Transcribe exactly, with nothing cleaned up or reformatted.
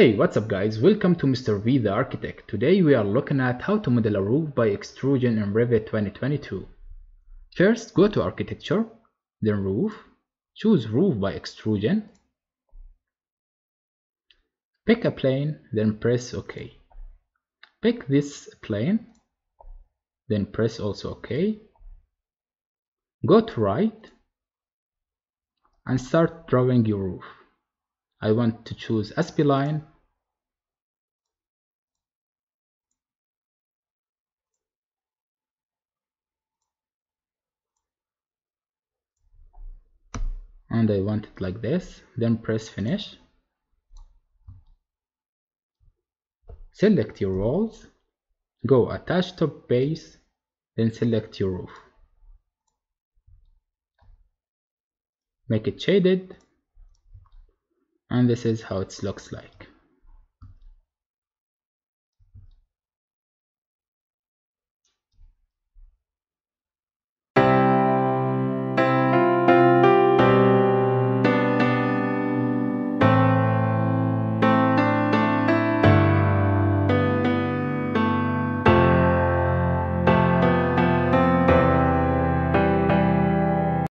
Hey, what's up guys, welcome to Mister V the Architect. Today we are looking at how to model a roof by extrusion in Revit twenty twenty-two. First, go to Architecture, then Roof, choose Roof by Extrusion, pick a plane, then press OK. Pick this plane, then press also OK. Go to Right, and start drawing your roof. I want to choose S P line, and I want it like this, then press finish. Select your walls, go attach top base, then select your roof. Make it shaded. And this is how it looks like.